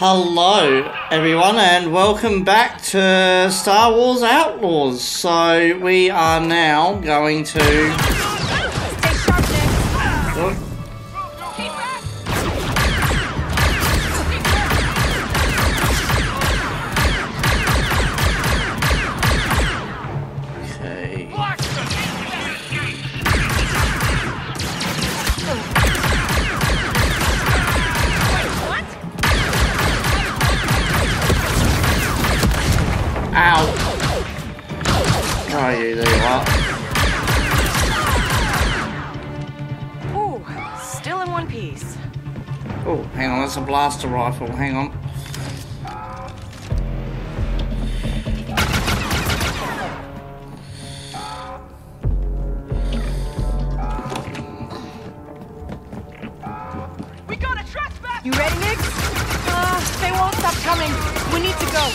Hello everyone and welcome back to Star Wars Outlaws. So we are now going to... Blaster rifle, hang on. We got a trespass! You ready, Nix? They won't stop coming. We need to go.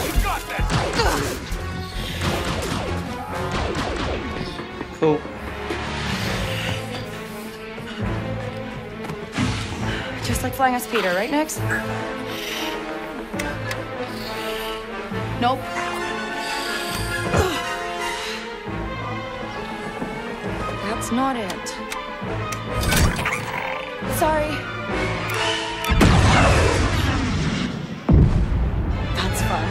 We got this. Cool. Like flying a speeder, right, Nix? Nope. That's not it. Sorry. That's fun.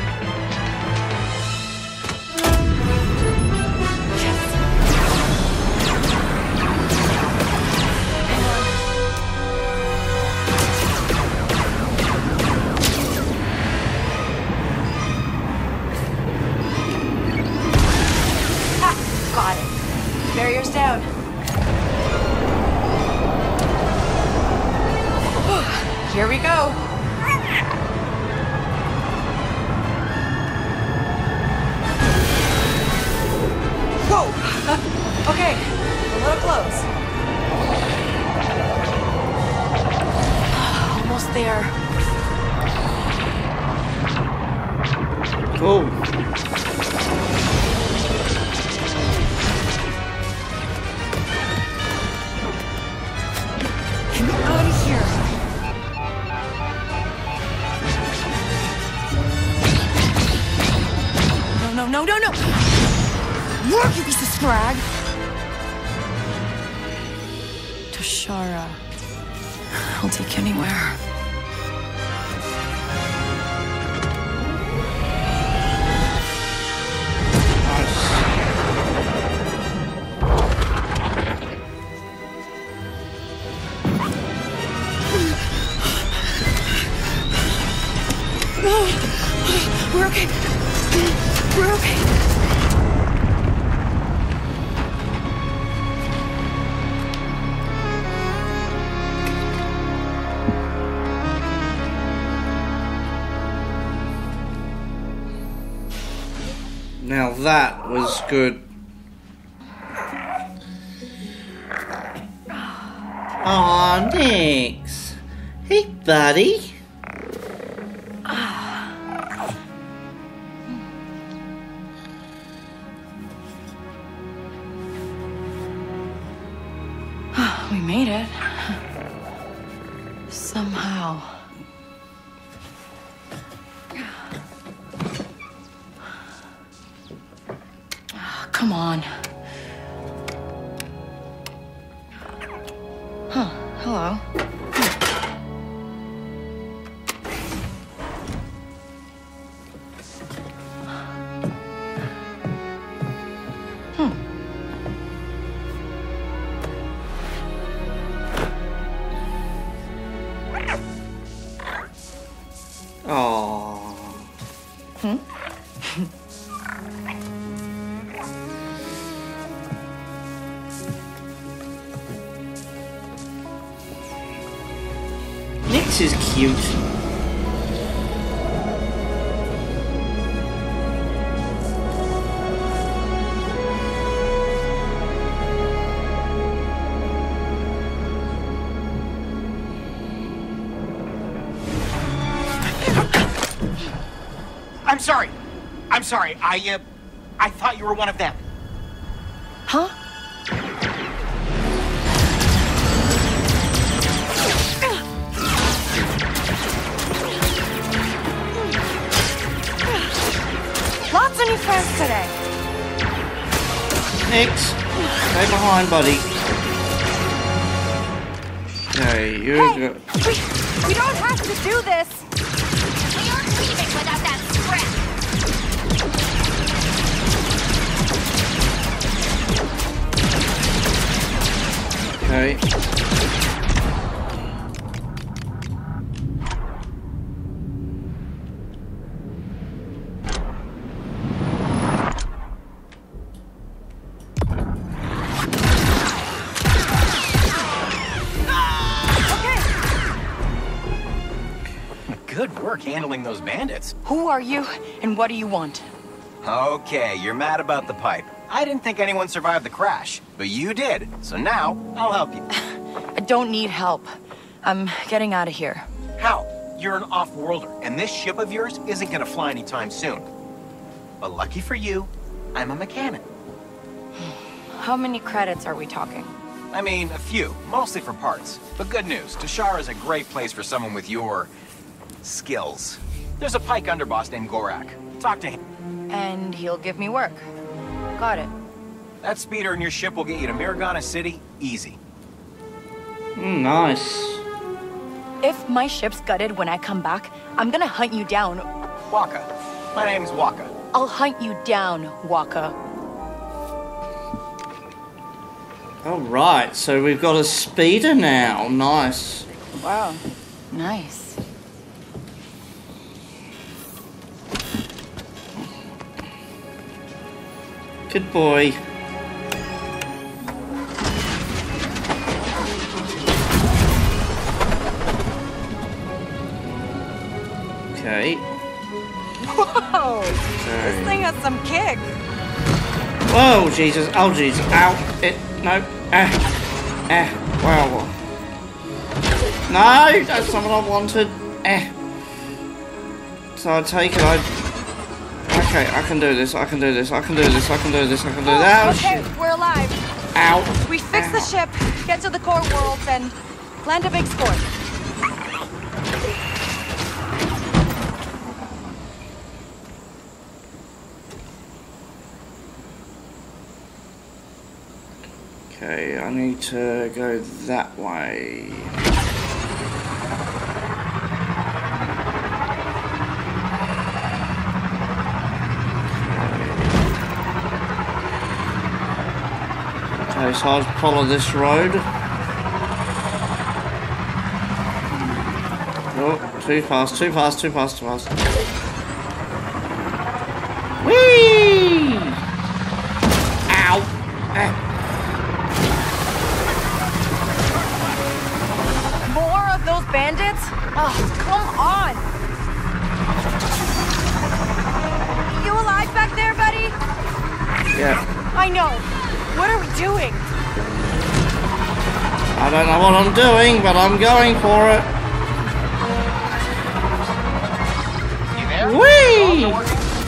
Toshara. I'll take anywhere. That was good. Aw, Nix. Hey, buddy. We made it. Somehow. Come on. Huh, hello. This is cute. I'm sorry. I thought you were one of them. Huh? Nix! Stay behind, buddy. Okay, you're good. We don't have to do this! We aren't leaving without that scrap! Okay. Handling those bandits. Who are you and what do you want? Okay, you're mad about the pipe. I didn't think anyone survived the crash, but you did. So now, I'll help you. I don't need help. I'm getting out of here. How? You're an off-worlder, and this ship of yours isn't gonna fly anytime soon. But lucky for you, I'm a mechanic. How many credits are we talking? I mean, a few. Mostly for parts. But good news, Toshara is a great place for someone with your... skills. There's a Pike underboss named Gorak. Talk to him. And he'll give me work. Got it. That speeder in your ship will get you to Mirogana City easy. Nice. If my ship's gutted when I come back, I'm gonna hunt you down. Waka. My name's Waka. I'll hunt you down, Waka. Alright, so we've got a speeder now. Nice. Wow. Nice. Good boy. Okay. Whoa! Okay. This thing has some kick. Whoa, Jesus. Oh, Jesus. Ow. It. No. Ah. Eh. Wow. No! That's someone I wanted. Eh. So I take it. Okay, I can do this, I can do this, I can do this, I can do this, I can do that. Okay, we're alive. Ow. We fixed the ship, get to the core worlds, and land a big score. Okay, I need to go that way. So I'll follow this road. Oh, too fast, too fast, too fast, too fast. Whee! Ow! Ah. More of those bandits? Oh, come on! You alive back there, buddy? Yeah. I know. What are we doing? I don't know what I'm doing, but I'm going for it. You there? Whee!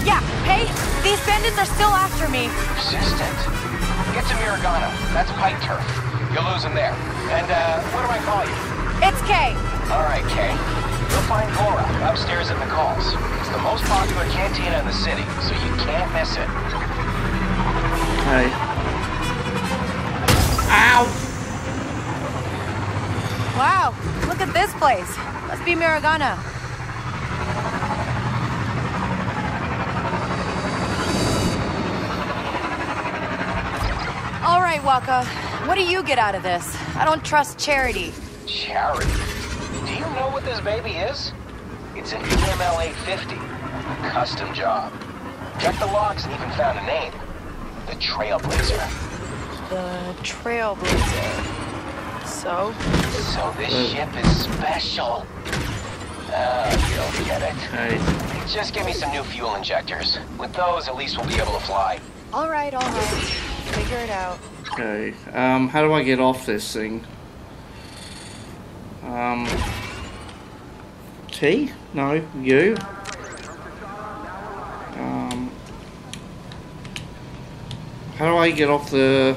Yeah, hey, these bandits are still after me. Persistent. Get to Mirogana. That's Pike turf. You'll lose them there. And, what do I call you? It's Kay. Alright, Kay. You'll find Gorak upstairs at McCall's. It's the most popular cantina in the city, so you can't miss it. Hey. Ow! Wow, look at this place. Must be Mirogana. All right, Waka. What do you get out of this? I don't trust charity. Charity? Do you know what this baby is? It's an EMLA 50. Custom job. Check the logs and even found a name. The Trailblazer. The Trailblazer. So this ship is special. You don't get it. Right. Just give me some new fuel injectors. With those, at least we'll be able to fly. All right. Figure it out. Okay. How do I get off this thing? T? No. U? How do I get off the...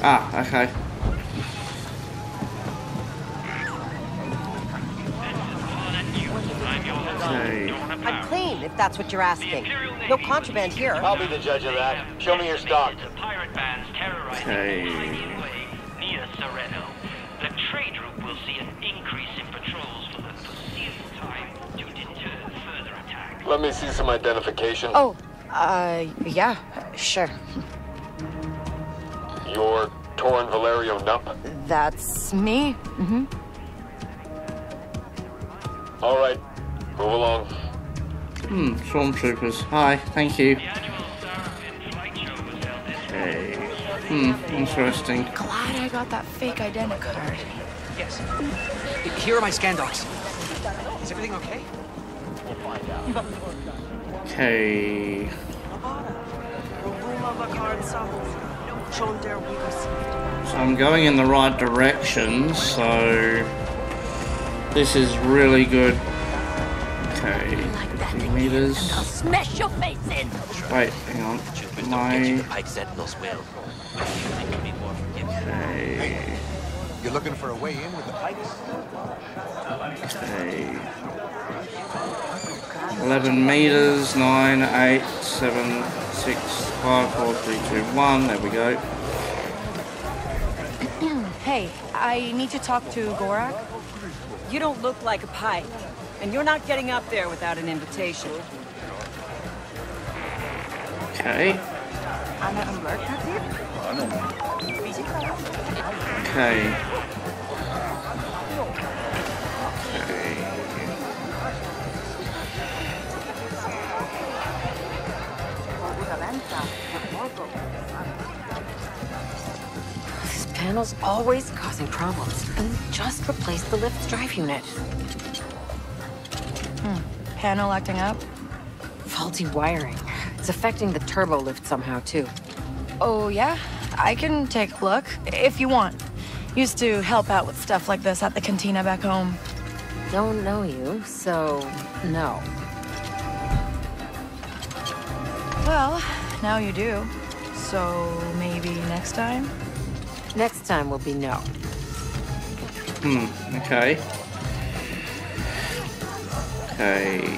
Ah, okay. Okay. I'm clean, if that's what you're asking. No contraband here. I'll be the judge of that. Show me your stock. Pirate bands terrorizing the Crimean Way near Sireno. The trade route will see an increase in patrols for the foreseeable time to deter further attack. Let me see some identification. Oh, yeah, sure. Your Torn Valerio Nump? That's me. Mm-hmm. All right, move along. Hmm, Stormtroopers. Hi, thank you. Okay. Hmm, interesting. Glad I got that fake identity card. Yes. Here are my scan docs. Is everything okay? We'll find out. Okay. So I'm going in the right direction, so this is really good. Okay, like meters. I'll smash your face in. Wait, hang on. Okay. You're looking for a way in with the Pikes? Okay. 11 meters, 9, 8, 7, 6, 5, 4, 3, 2, 1. There we go. Hey, I need to talk to Gorak. You don't look like a Pike, and you're not getting up there without an invitation. Okay. Okay. This panel's always causing problems. And just replace the lift's drive unit. Panel acting up? Faulty wiring. It's affecting the turbo lift somehow, too. Oh, yeah? I can take a look, if you want. Used to help out with stuff like this at the cantina back home. Don't know you, so no. Well, now you do. So maybe next time? Next time will be no. Okay. Okay. Okay.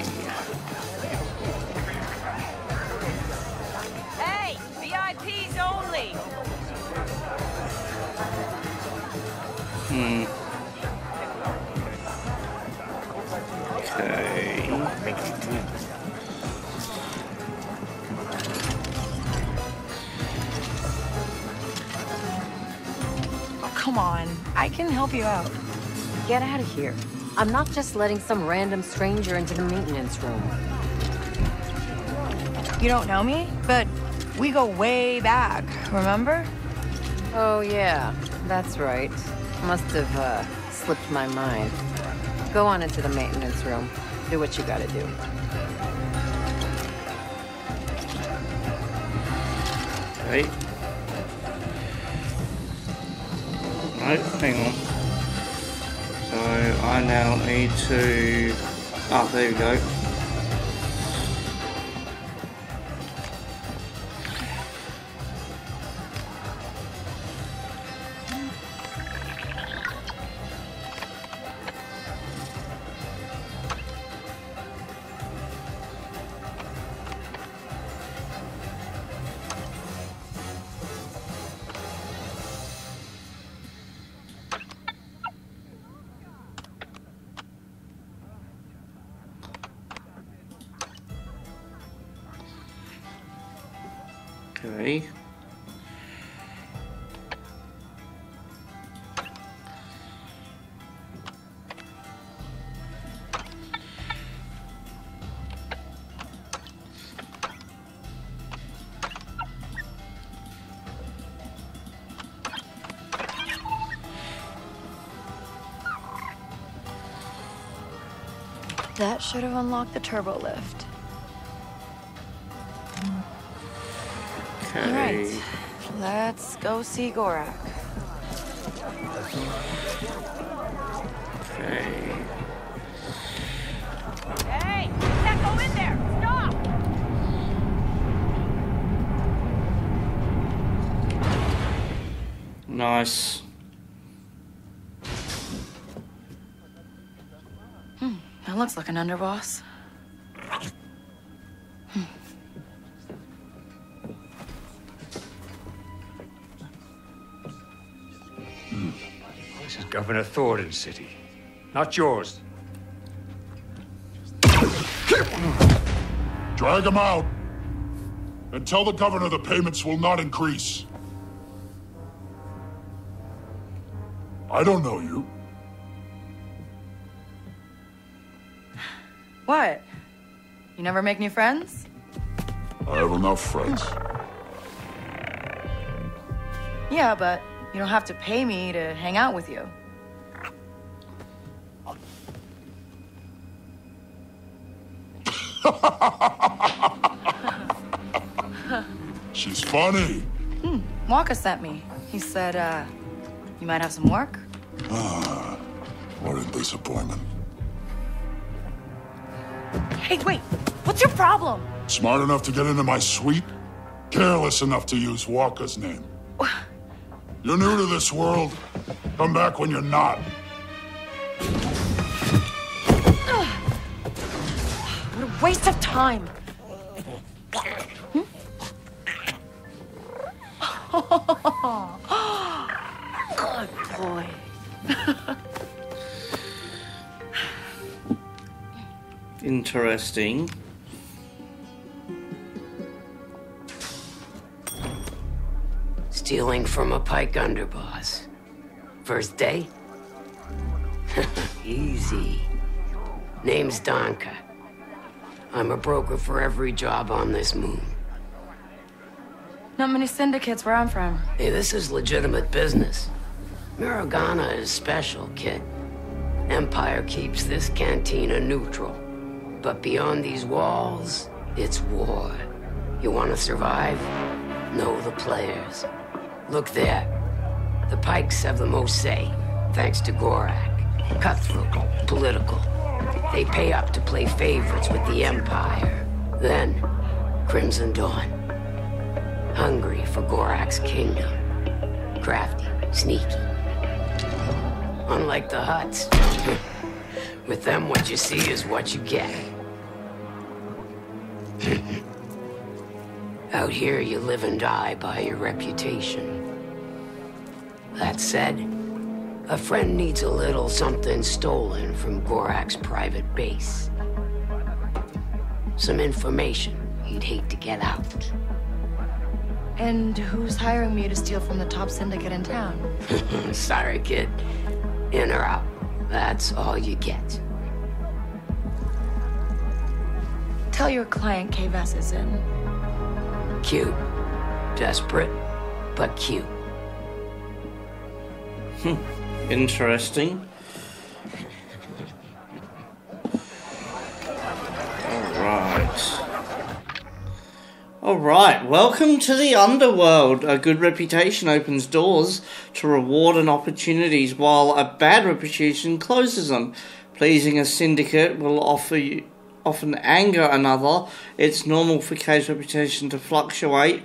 Oh, come on. I can help you out. Get out of here. I'm not just letting some random stranger into the maintenance room. You don't know me, but we go way back, remember? Oh, yeah. That's right. Must have slipped my mind. Go on into the maintenance room. Do what you gotta do. Right. Right, hang on. So I now need to... Ah, there we go. Okay. That should have unlocked the turbo lift. All right, let's go see Gorak. Okay. Hey, let that go in there! Stop! Nice. That looks like an underboss. Governor Thornton's city, not yours. Drag him out, and tell the governor the payments will not increase. I don't know you. What? You never make new friends? I have enough friends. Yeah, but you don't have to pay me to hang out with you. She's funny. Waka sent me. He said, you might have some work. Ah, what a disappointment. Hey, wait, what's your problem? Smart enough to get into my suite? Careless enough to use Waka's name. You're new to this world. Come back when you're not. What a waste of time. Good boy. Interesting. Stealing from a Pike underboss. First day? Easy. Name's Danka. I'm a broker for every job on this moon. Not many syndicates where I'm from. Hey, this is legitimate business. Mirogana is special, kid. Empire keeps this cantina neutral. But beyond these walls, it's war. You want to survive? Know the players. Look there. The Pikes have the most say, thanks to Gorak. Cutthroat, political. They pay up to play favorites with the Empire. Then, Crimson Dawn. Hungry for Gorak's kingdom. Crafty, sneaky. Unlike the Hutts. With them, what you see is what you get. Out here, you live and die by your reputation. That said, a friend needs a little something stolen from Gorak's private base. Some information he'd hate to get out. And who's hiring me to steal from the top syndicate in town? Sorry, kid. In or out. That's all you get. Tell your client K-Vess is in. Cute. Desperate, but cute. Interesting. Alright, welcome to the underworld. A good reputation opens doors to reward and opportunities, while a bad reputation closes them. Pleasing a syndicate will often anger another. It's normal for Kay's reputation to fluctuate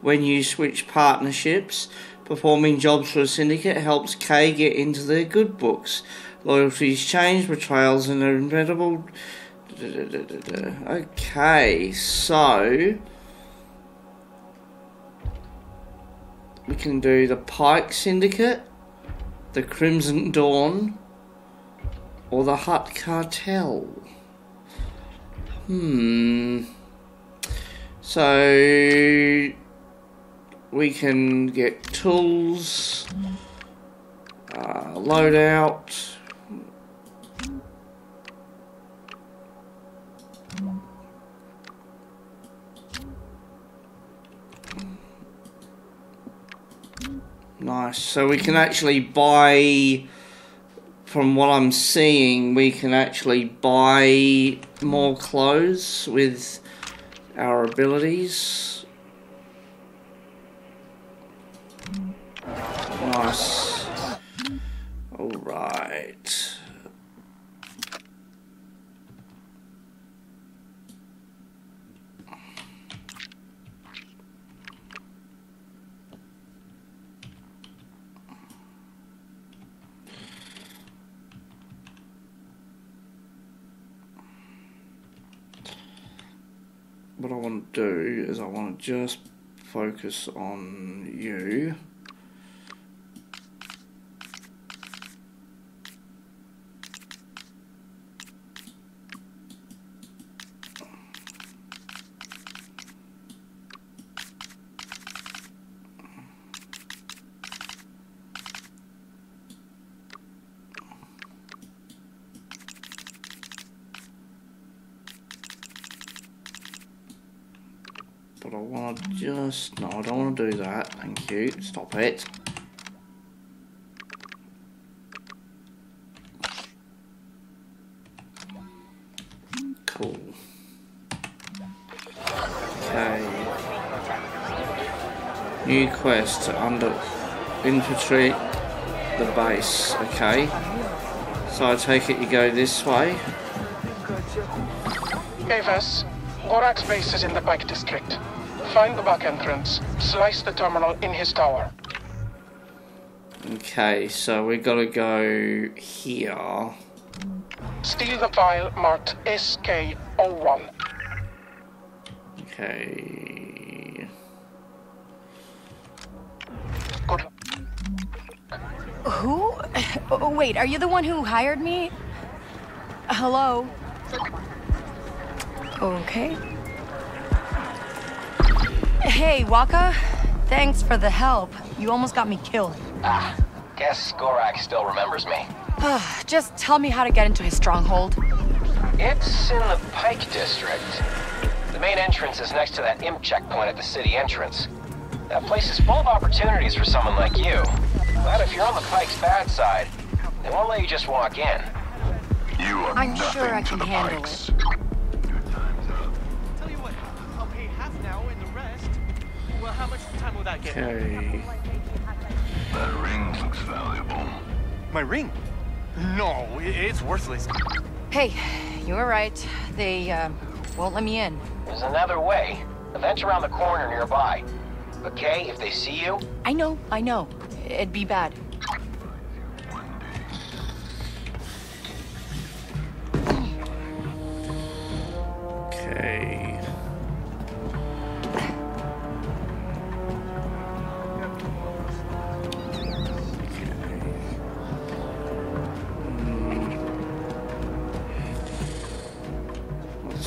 when you switch partnerships. Performing jobs for a syndicate helps Kay get into their good books. Loyalties change, betrayals and inevitable. Okay, so we can do the Pike Syndicate, the Crimson Dawn, or the Hutt Cartel. So we can get tools, loadout. Nice. So we can actually buy. From what I'm seeing, we can actually buy more clothes with our abilities. Nice. Alright. What I want to do is I want to just focus on you. want to just... No, I don't want to do that. Thank you. Stop it. Cool. Okay. New quest. Under... Infantry... The base. Okay. So I take it you go this way. K-Vess, Gorak's base is in the Pike district. Find the back entrance, slice the terminal in his tower. Okay, so we gotta go here. Steal the file marked SK01. Okay. Good. Who? Oh, wait, are you the one who hired me? Hello? Okay. Hey, Waka. Thanks for the help. You almost got me killed. Ah, guess Gorak still remembers me. Just tell me how to get into his stronghold. It's in the Pike district. The main entrance is next to that imp checkpoint at the city entrance. That place is full of opportunities for someone like you. But if you're on the Pike's bad side, they won't let you just walk in. You are I'm nothing sure I to can the handle Pikes. It. How much time will that get? Okay. That ring looks valuable. My ring? No, it's worthless. Hey, you were right. They won't let me in. There's another way. A vent around the corner nearby. But Kay, if they see you... I know. It'd be bad. Okay...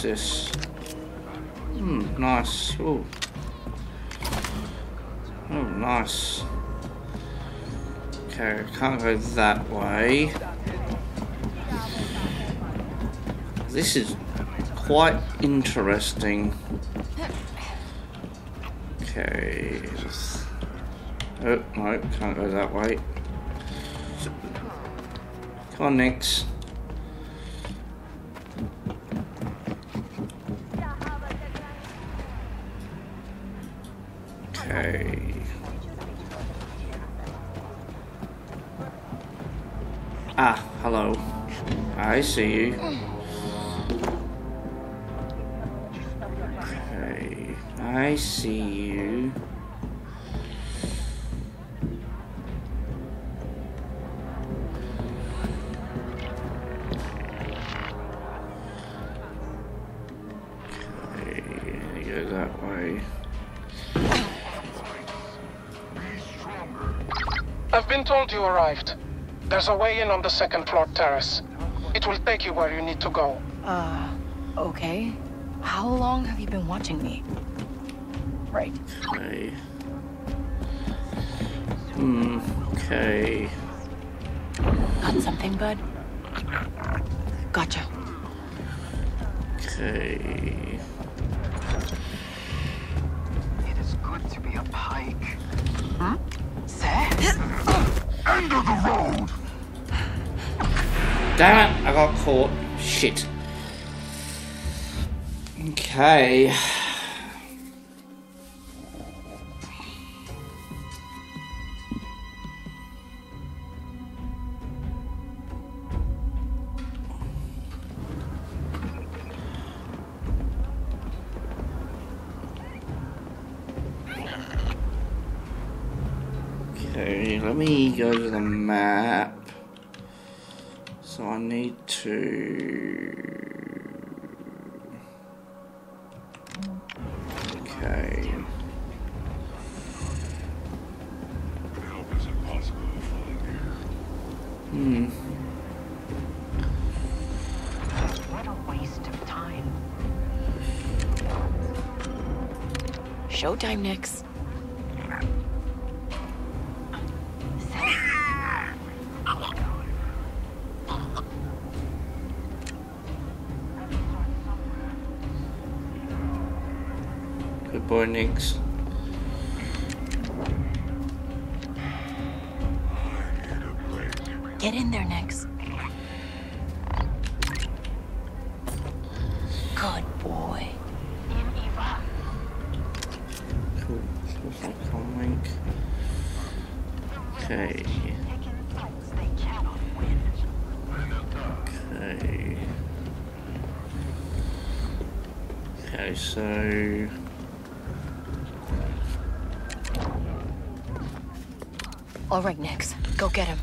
This. Nice. Ooh. Oh, nice. Okay, I can't go that way. This is quite interesting. Okay. Oh, no, can't go that way. Come on, Nix. Ah, hello. I see you. Okay, I see you. Okay, go that way. I've been told you arrived. There's a way in on the second floor terrace. It will take you where you need to go. Okay. How long have you been watching me? Right. Okay. Okay. Got something, bud? Gotcha. Okay. It is good to be a Pike. Huh? End of the road! Damn it, I got caught. Shit. Okay. Let me go to the map. So I need to... Okay. Help is impossible falling here. What a waste of time. Showtime, Nix. Poor Nix. Get in there, Nix. Good boy. Cool. Okay. Okay, so... All right, Nix. Go get him.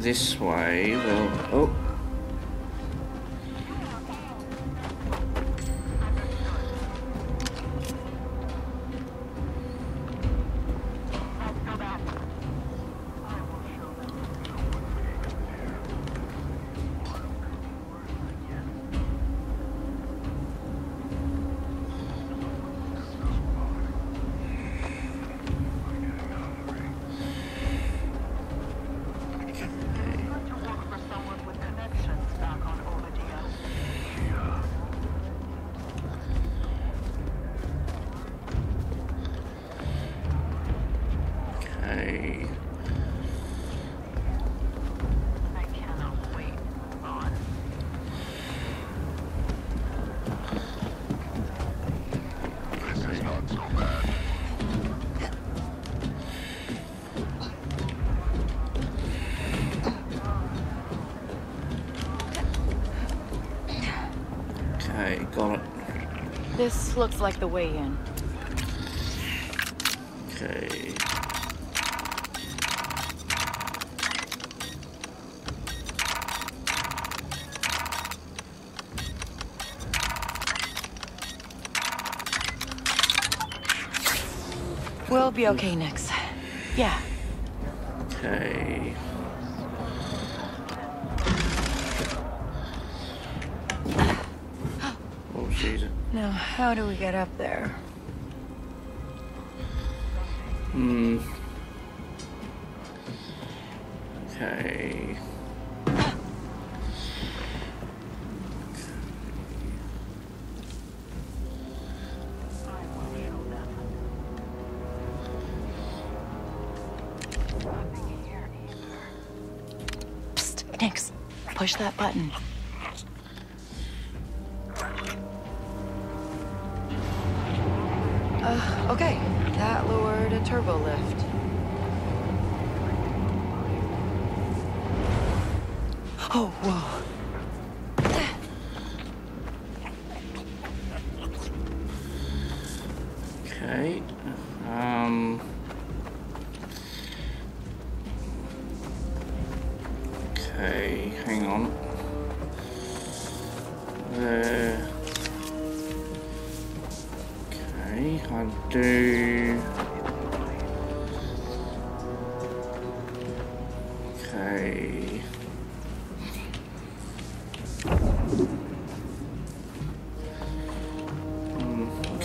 This way, well, oh. This looks like the way in. Okay. We'll be okay, Nix. Yeah. Okay. Now, how do we get up there? Okay. Psst, Nix, push that button. Okay, that lowered a turbo lift. Oh, whoa. Okay. Okay, hang on. Okay.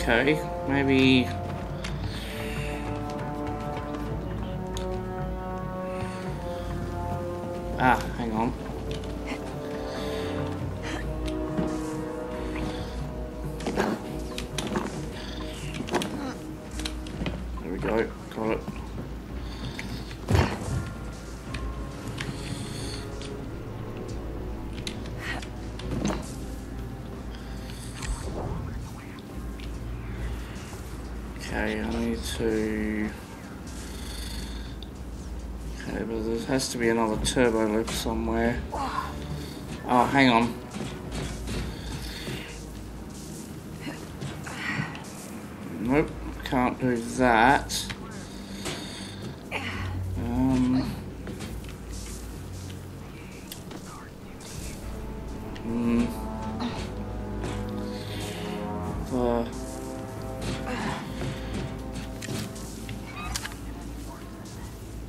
Okay, maybe. Ah, hang on. Has to be another turbo lift somewhere. Oh, hang on. Nope, can't do that.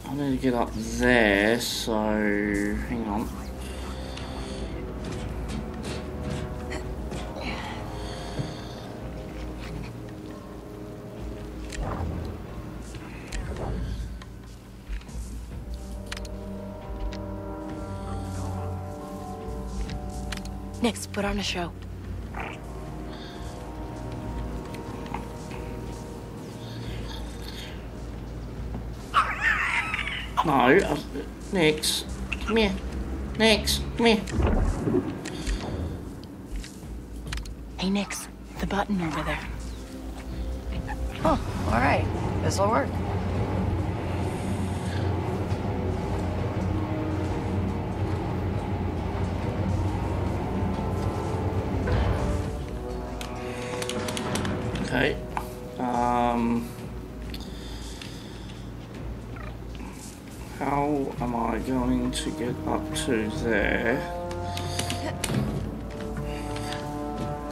I need to get up there, so hang on. Nix, put on a show. No, Nix, come here. Nix, come here. Hey, Nix, the button over there. Oh, all right, this'll work. Okay. How am I going to get up to there?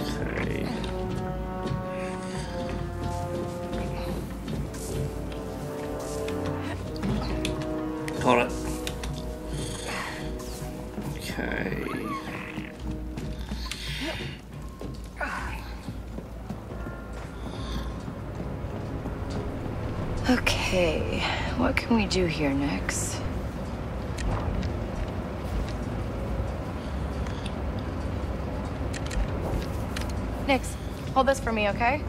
Okay. Got it. Okay. Okay, what can we do here next? Nix, hold this for me, okay?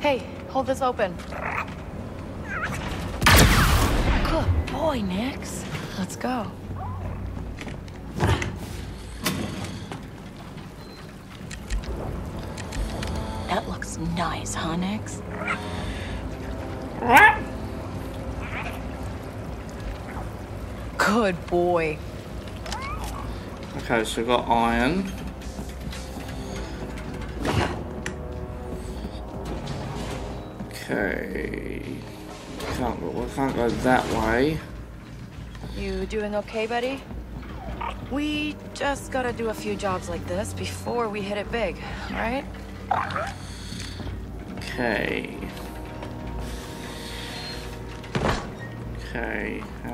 Hey, hold this open. Good boy, Nix. Let's go. That looks nice, huh, Nix? Good boy. Okay, so we've got iron. Okay. We can't go that way. You doing okay, buddy? We just gotta do a few jobs like this before we hit it big, right? Okay, I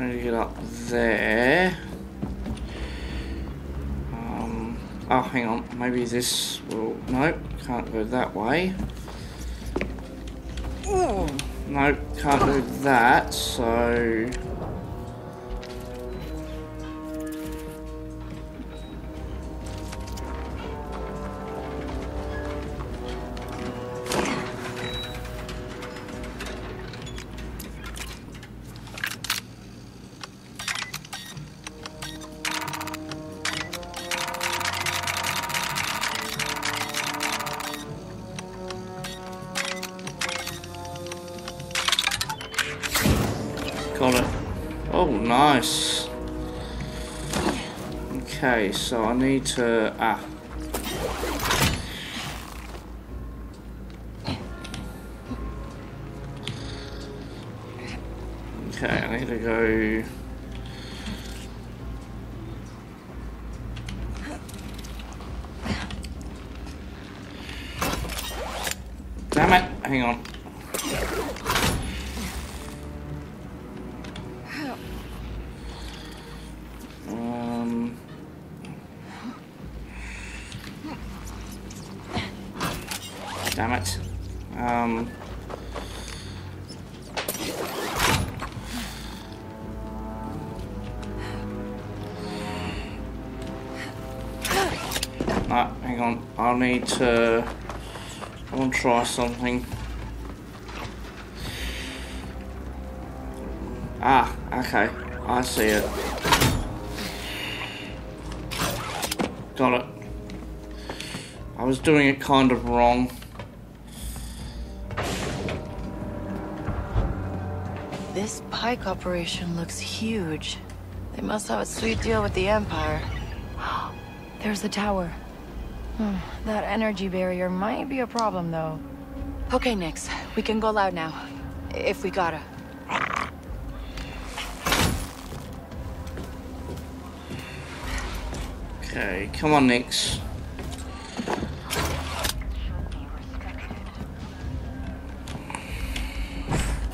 need to get up there. Oh, hang on, maybe this will, nope, can't go that way. Ooh. Nope, can't do that, so... Okay, so I need to Okay, I need to go. Damn it! Hang on. Damn it. No, hang on. I want to try something. Ah, okay. I see it. Got it. I was doing it kind of wrong. This Pike operation looks huge. They must have a sweet deal with the Empire. There's the tower. That energy barrier might be a problem, though. Okay, Nix. We can go loud now. If we gotta. Okay, come on, Nix.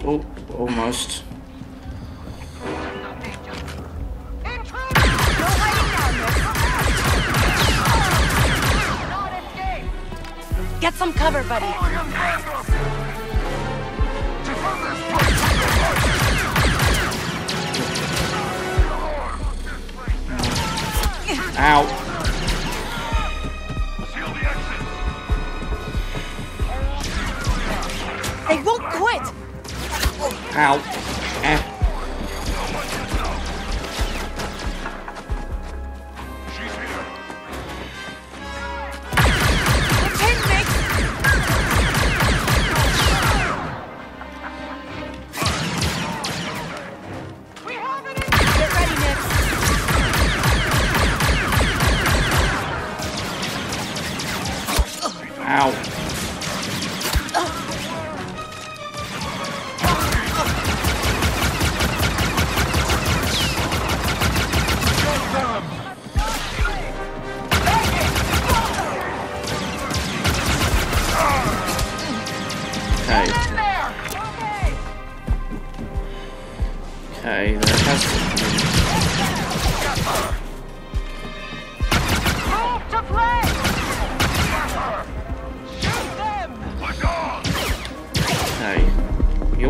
Oh, almost. Get some cover, buddy. Ow. They won't quit. Ow.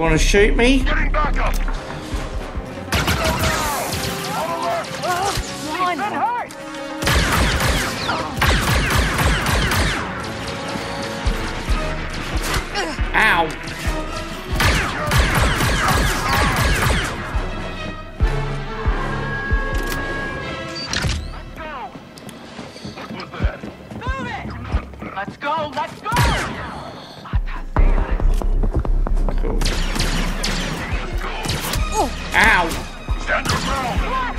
Want to shoot me? Getting back up. Ow. Let's go. What was that? Move it. Let's go. Let's go. Ow! Stand your ground!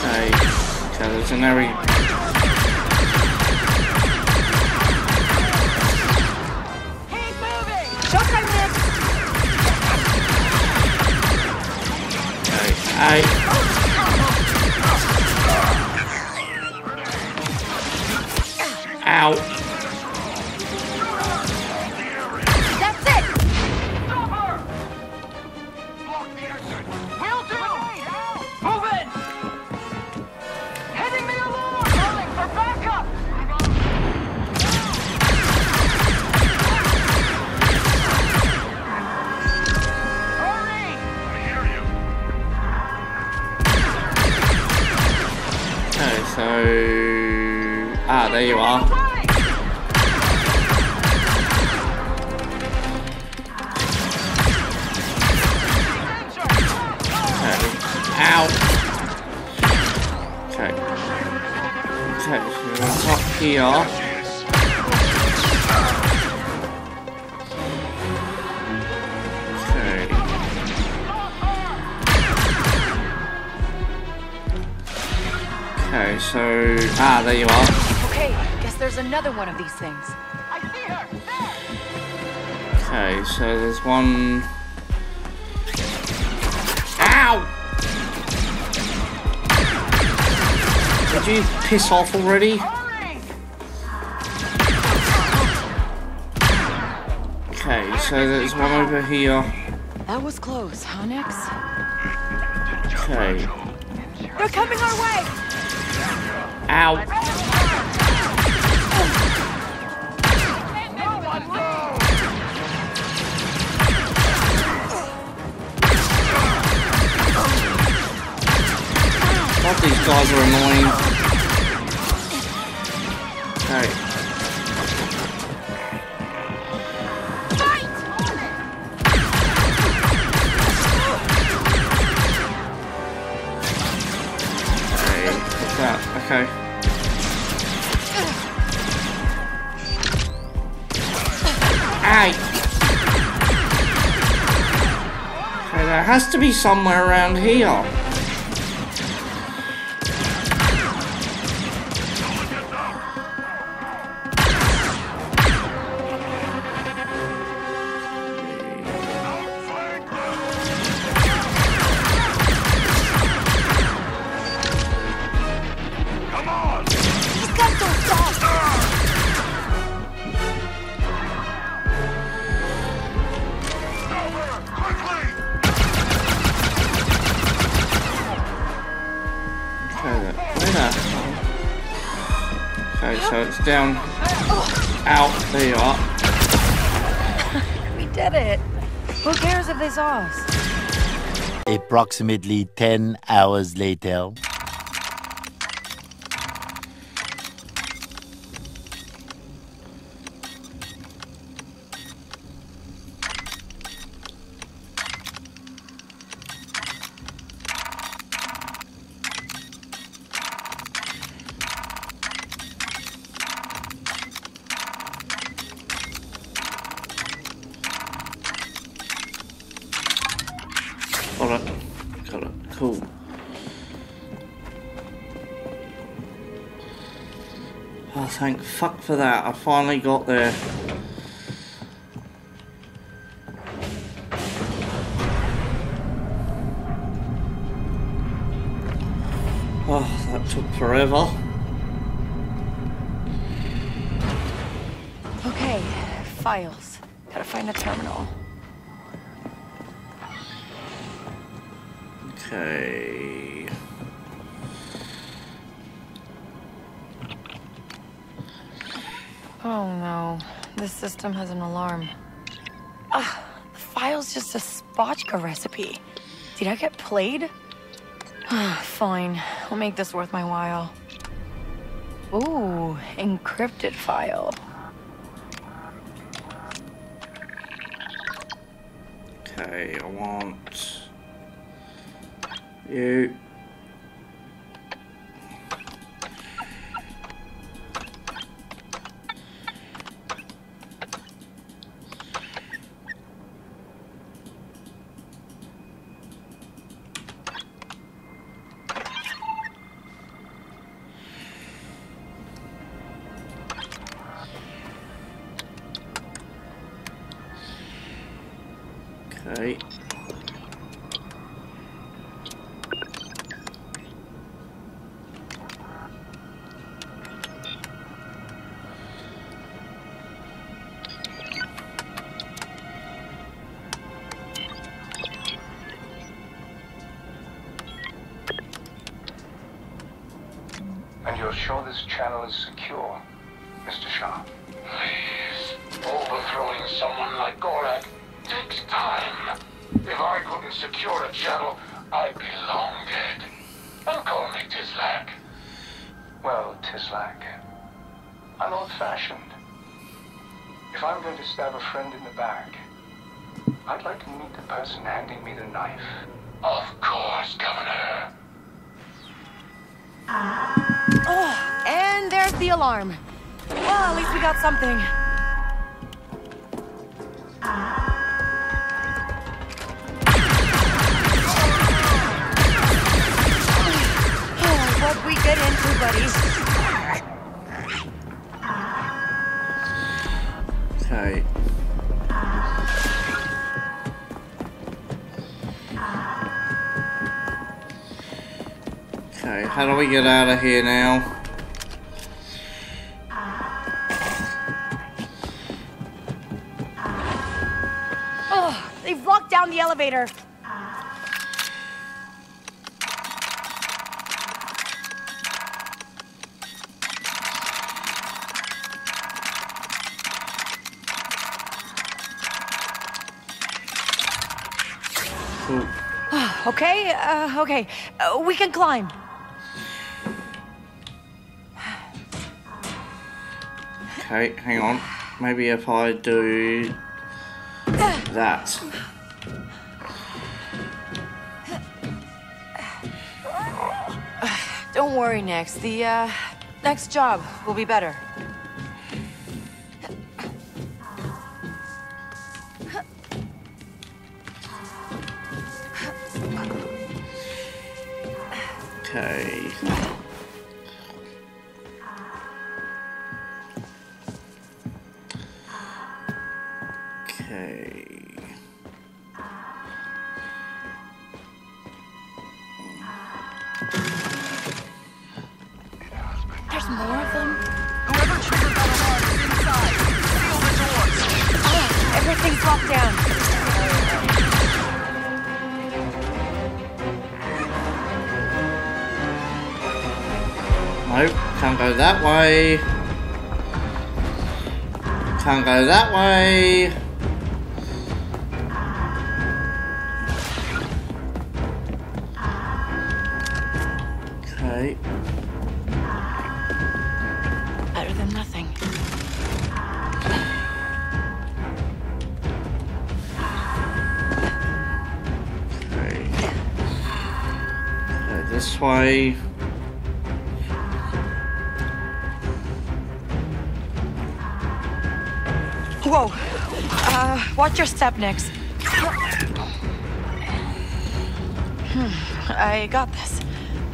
Hey, okay, there's an area. Keep moving! Shotgun hit! Hey, hey! Ow! There you are. Ow. Okay. Okay, so we're on top here. Okay. Okay, so... Ah, there you are. There's another one of these things. I see her. There. Okay, so there's one. Ow! Did you piss off already? Okay, so there's one over here. That was close, huh, Nix? Okay. They're coming our way. Ow! God, these guys are annoying. Okay. Okay, what's that? Okay. Aye. Okay, there has to be somewhere around here. Down out there you are. We did it. Who cares if they saw us? Approximately 10 hours later. Thank fuck for that, I finally got there. Oh, that took forever. Okay, files. Gotta find a terminal. Okay. Oh no, this system has an alarm. Ugh, the file's just a spotchka recipe. Did I get played? Fine, I'll make this worth my while. Ooh, encrypted file. Okay, I want you. You're sure this channel is secure, Mr. Shah? Please, overthrowing someone like Gorak takes time. If I couldn't secure a channel, I'd be long dead. Don't call me Tislek. Well, Tislek, I'm old-fashioned. If I'm going to stab a friend in the back, I'd like to meet the person handing me the knife. Of course, Governor. Oh, and there's the alarm. Well, at least we got something. Oh, what we get into, buddy. Sorry. Okay, how do we get out of here now? Oh, they've locked down the elevator. Oh, okay, we can climb. Okay, hang on. Maybe if I do that. Don't worry, Nix. The next job will be better. Okay. That way. Can't go that way. Okay. Better than nothing. Okay. Okay, this way. Whoa! Watch your step, Nix. I got this.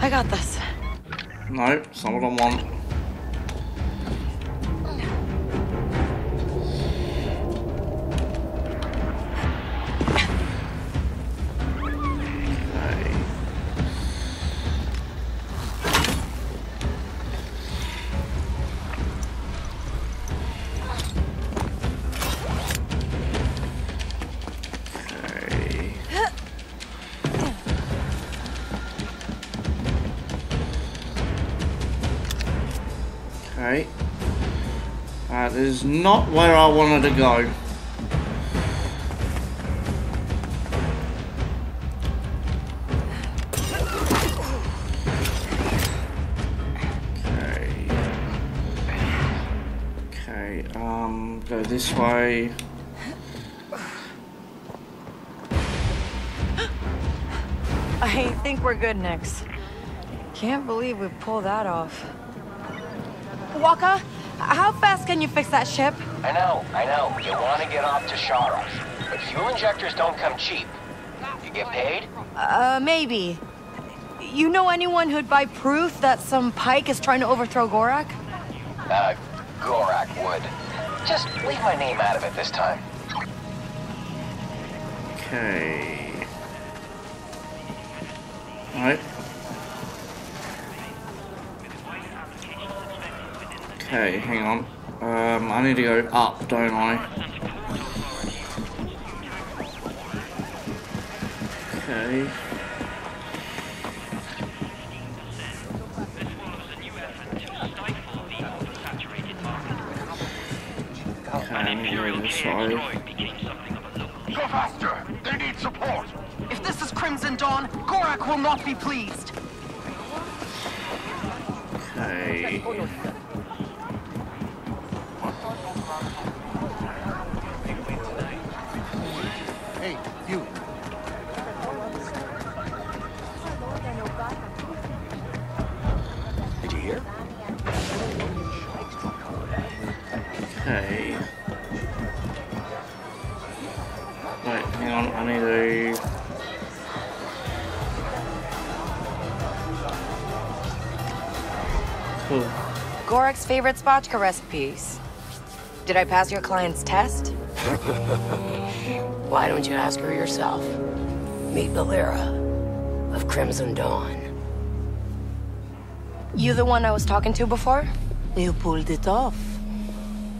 I got this. No, it's not what I want. That is not where I wanted to go. Okay. Okay, go this way. I think we're good, Nix. Can't believe we pulled that off. Waka? How fast can you fix that ship? I know. You want to get off Toshara. But fuel injectors don't come cheap. You get paid? Maybe. You know anyone who'd buy proof that some Pike is trying to overthrow Gorak? Gorak would. Just leave my name out of it this time. Okay. All right. Okay, hang on. I need to go up, don't I? Okay. Okay, I'm going this way. Go faster! They need support! If this is Crimson Dawn, Gorak will not be pleased! Okay. Hey, you. Did you hear? Okay. Wait, hang on, I need to... Cool. Gorak's favorite spotchka recipes. Did I pass your client's test? Why don't you ask her yourself? Meet Valera of Crimson Dawn. You the one I was talking to before? You pulled it off.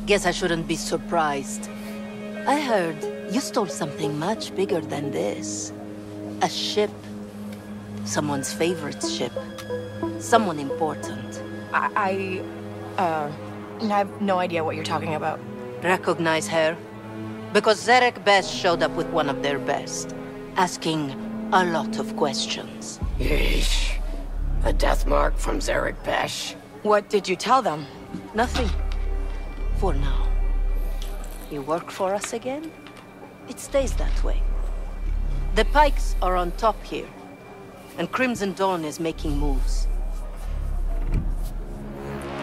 Guess I shouldn't be surprised. I heard you stole something much bigger than this. A ship. Someone's favorite ship. Someone important. I have no idea what you're talking about. Recognize her? Because Zarek Besh showed up with one of their best, asking a lot of questions. Yeesh. A death mark from Zarek Besh? What did you tell them? Nothing. For now. You work for us again? It stays that way. The Pikes are on top here, and Crimson Dawn is making moves.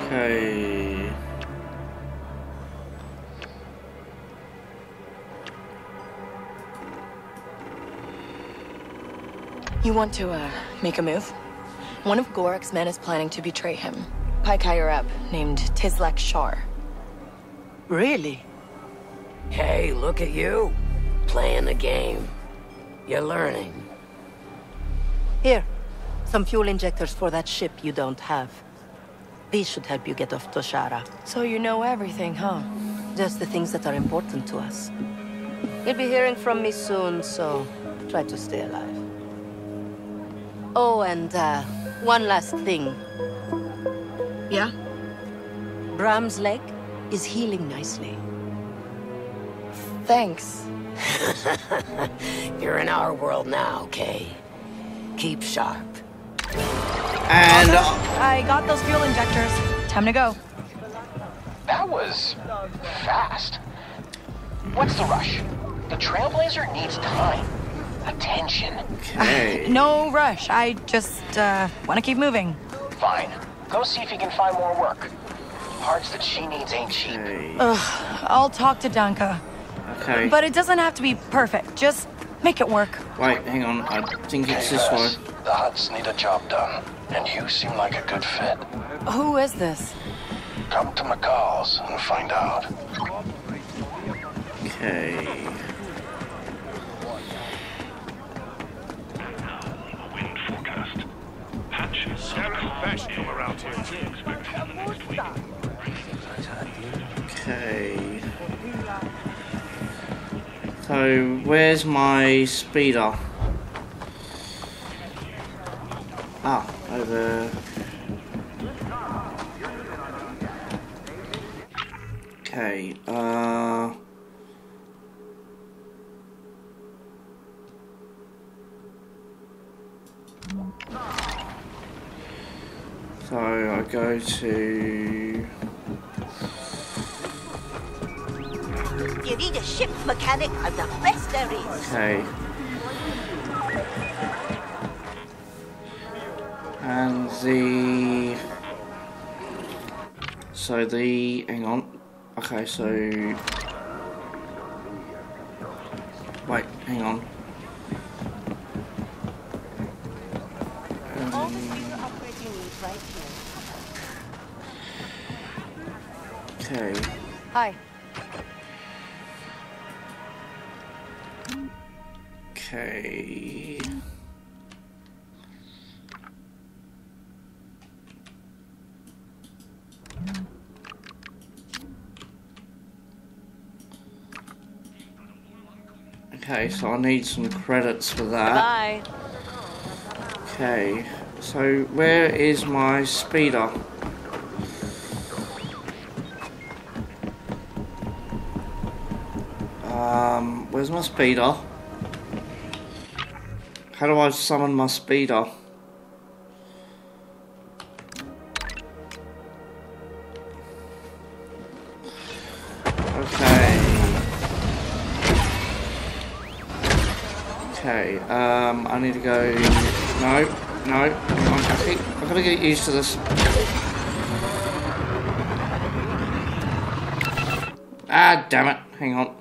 Okay. You want to, make a move? One of Gorak's men is planning to betray him. Pike higher up, named Tislek Shar. Really? Hey, look at you. Playing the game. You're learning. Here. Some fuel injectors for that ship you don't have. These should help you get off Toshara. So you know everything, huh? Just the things that are important to us. You'll be hearing from me soon, so try to stay alive. Oh, and one last thing. Yeah? Brahm's Lake is healing nicely. Thanks. You're in our world now, Kay. Keep sharp. And I got those fuel injectors. Time to go. That was fast. What's the rush? The Trailblazer needs time. Attention. Okay. No rush. I just want to keep moving. Fine. Go see if you can find more work. Parts that she needs ain't cheap. Okay. Ugh, I'll talk to Danka. Okay. But it doesn't have to be perfect. Just make it work. Wait, hang on. I think it's this one. The Hutts need a job done, and you seem like a good fit. Who is this? Come to McCall's and find out. Okay. Zarek Besh from around here. Okay. So, where's my speeder? Ah, over. Okay, so I go to. You need a ship mechanic, and the best there is. Okay. And the. So the. Hang on. Okay, so. Wait, hang on. Okay. Hi. Okay. Okay, so I need some credits for that. Bye. Okay. So, where is my speeder? Where's my speeder? How do I summon my speeder? Okay. Okay, I need to go... No. No, I've got to get used to this. Ah, damn it. Hang on.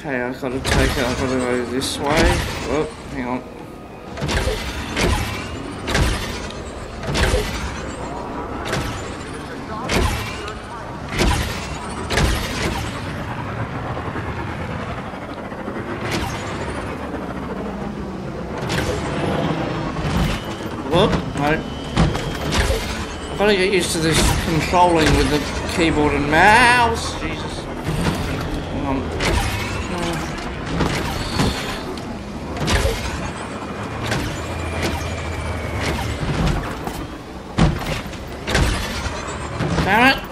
Okay, I've got to take it. I've got to go this way. Oh, hang on. I get used to this controlling with the keyboard and mouse. Jesus. Hang on. Damn it.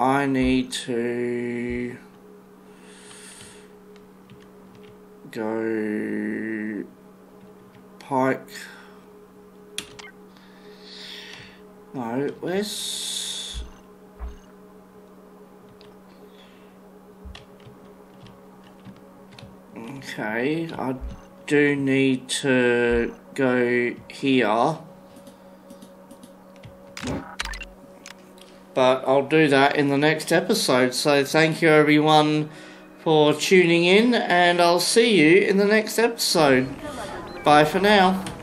I need to go Pike. No, let's okay, I do need to go here, but I'll do that in the next episode. So thank you everyone for tuning in, and I'll see you in the next episode. Bye for now.